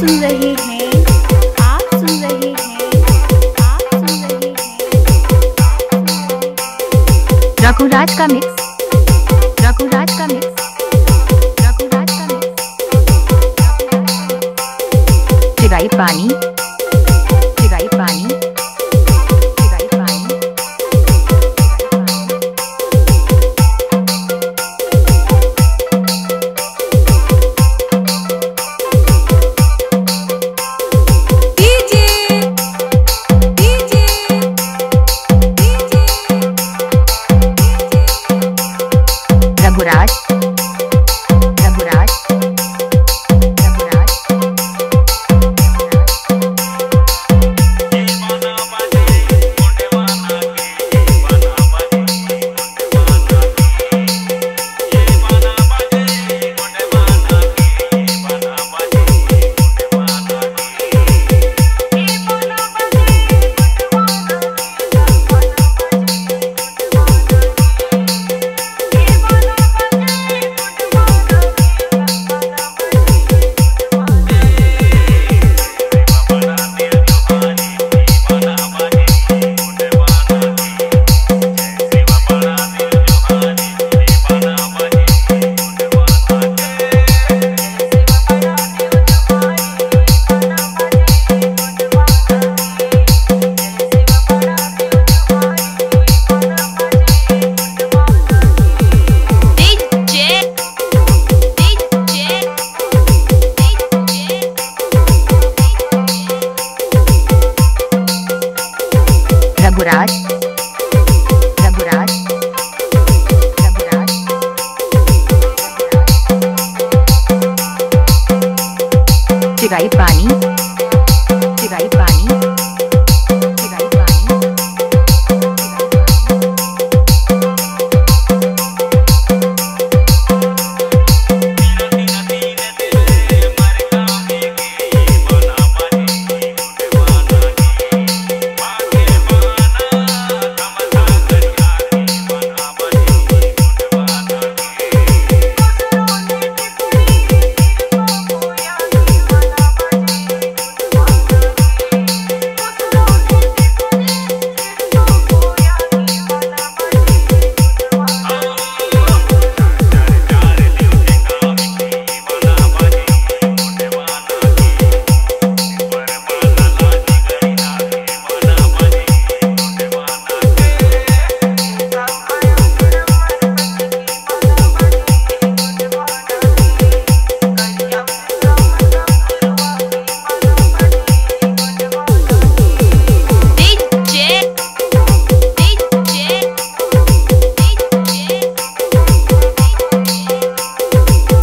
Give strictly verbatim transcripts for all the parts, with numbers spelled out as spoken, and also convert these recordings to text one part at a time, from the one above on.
सुन रहे हैं राघुराज का मिक्स, राघुराज का मिक्स, राघुराज का मिक्स। चिराईपानी, चिराईपानी, चिराईपानी।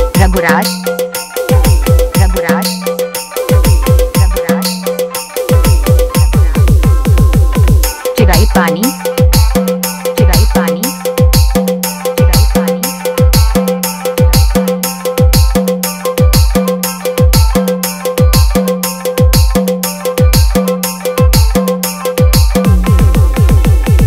राघुराज, राघुराज, राघुराज। राघुराज, राघुराज, राघुराज। चिराईपानी, चिराईपानी, राघुराज, राघुराज, राघुराज। चिराईपानी, चिराईपानी, चिराईपानी। राघुराज,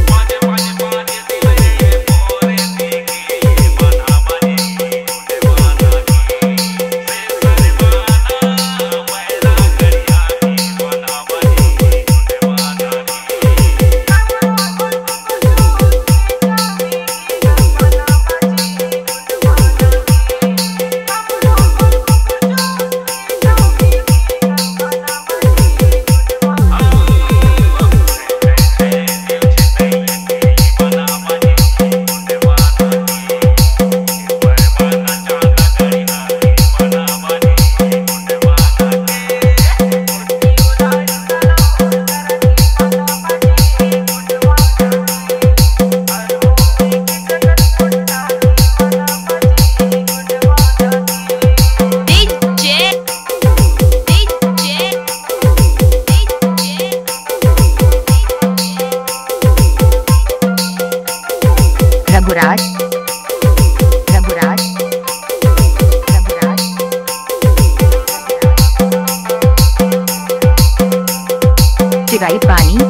राघुराज, राघुराज। चिराईपानी।